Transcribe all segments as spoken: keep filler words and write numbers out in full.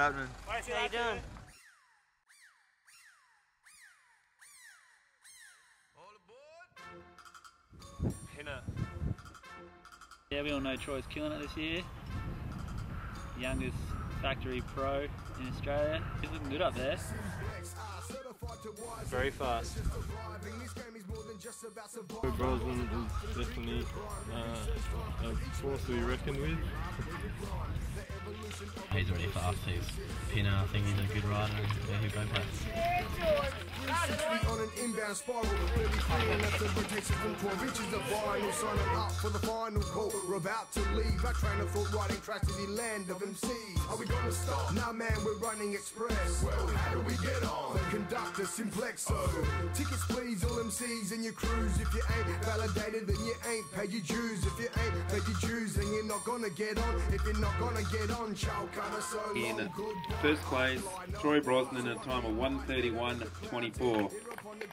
happening? How you doing? All aboard! Pinner. Yeah, we all know Troy's killing it this year. Youngest factory pro in Australia. He's looking good up there. Very fast. Troy Brosnan is definitely uh, a force to be reckoned with. He's really fast, he's Pinner, I think he's a good rider. Yeah, he'll go play. On an inbound spiral, protection from poor riches of vinyl. Sign him up for the final call. We're about to leave. I train a foot riding trash to the land of M Cs. Are we gonna stop? Nah man, we're running express. Well, how do we get on? The conductor Simplexo. Tickets please, all M Cs in your cruise. If you ain't validated, then you ain't paid your dues. If you ain't paid your dues, then you're not gonna get on. If you're not gonna get on, child, cover so long. In first place, Troy Brosnan at a time of one thirty-one twenty-four. Stereo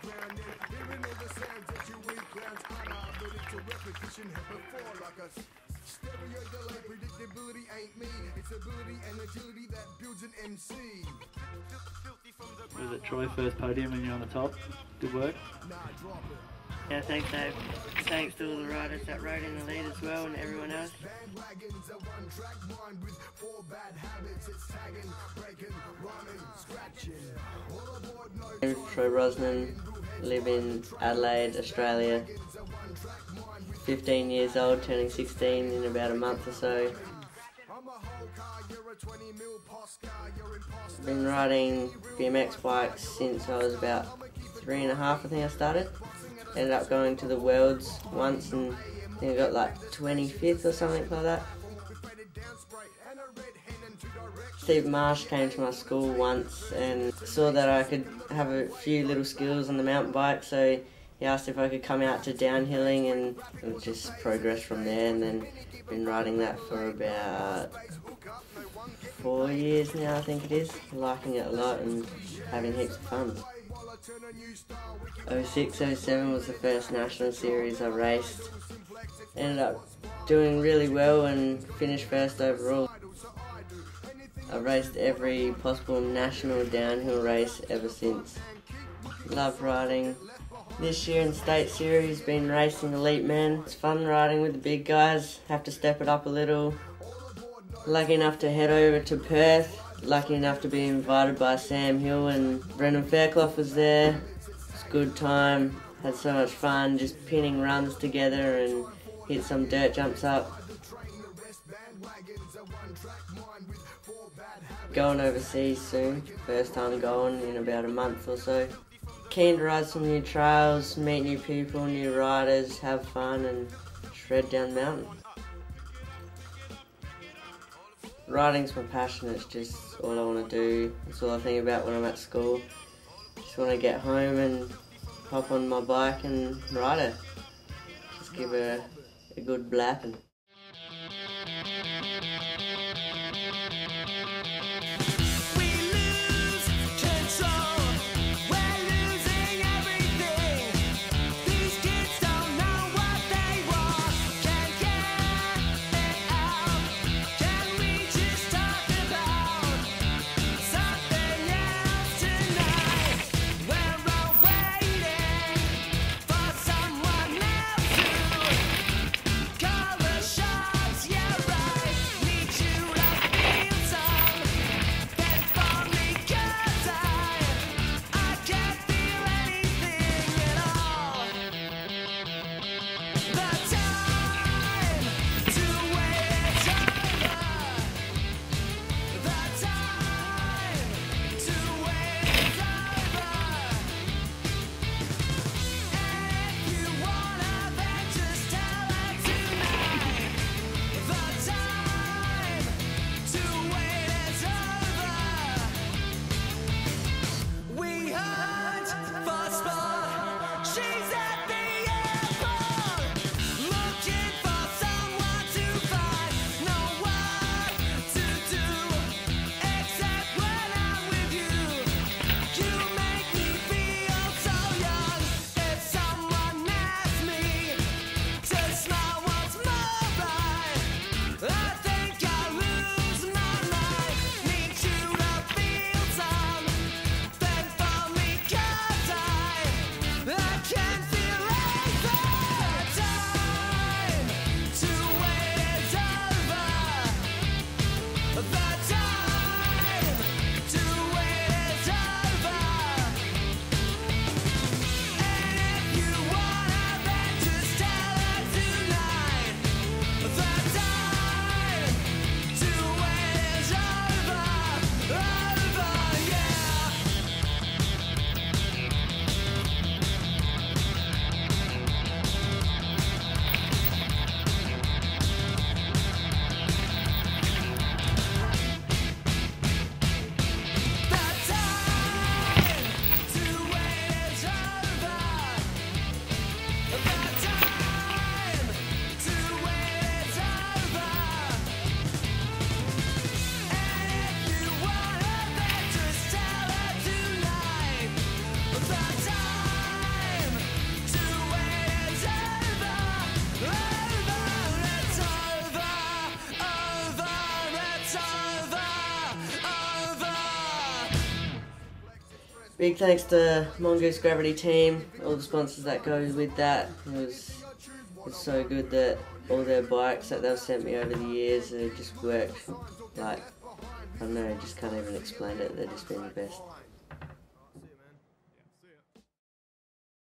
delay, predictability ain't me. It's ability and agility that builds an M C. Was it Troy first podium and you're on the top? Good work. Yeah, thanks Dave. Thanks to all the riders that rode in the lead as well and everyone else. I'm Troy Brosnan, live in Adelaide, Australia. fifteen years old, turning sixteen in about a month or so. I've been riding B M X bikes since I was about three and a half, I think I started. Ended up going to the Worlds once and I think I got like twenty-fifth or something like that. Steve Marsh came to my school once and saw that I could have a few little skills on the mountain bike, so he asked if I could come out to downhilling and, and just progress from there, and then been riding that for about four years now I think it is, liking it a lot and having heaps of fun. oh six oh seven was the first national series I raced, ended up doing really well and finished first overall. I raced every possible national downhill race ever since. Love riding. This year in State Series, been racing elite men. It's fun riding with the big guys, have to step it up a little. Lucky enough to head over to Perth, lucky enough to be invited by Sam Hill, and Brendan Fairclough was there. It's a good time, had so much fun just pinning runs together and hit some dirt jumps up. Going overseas soon, first time going in about a month or so. Keen to ride some new trails, meet new people, new riders, have fun and shred down the mountain. Riding's my passion, it's just all I want to do, it's all I think about when I'm at school. Just want to get home and hop on my bike and ride it. Just give it a, a good blapping. Big thanks to Mongoose Gravity Team, all the sponsors that goes with that. It was, it's so good that all their bikes that they've sent me over the years, they just work like, I don't know, I just can't even explain it, they've just been the best.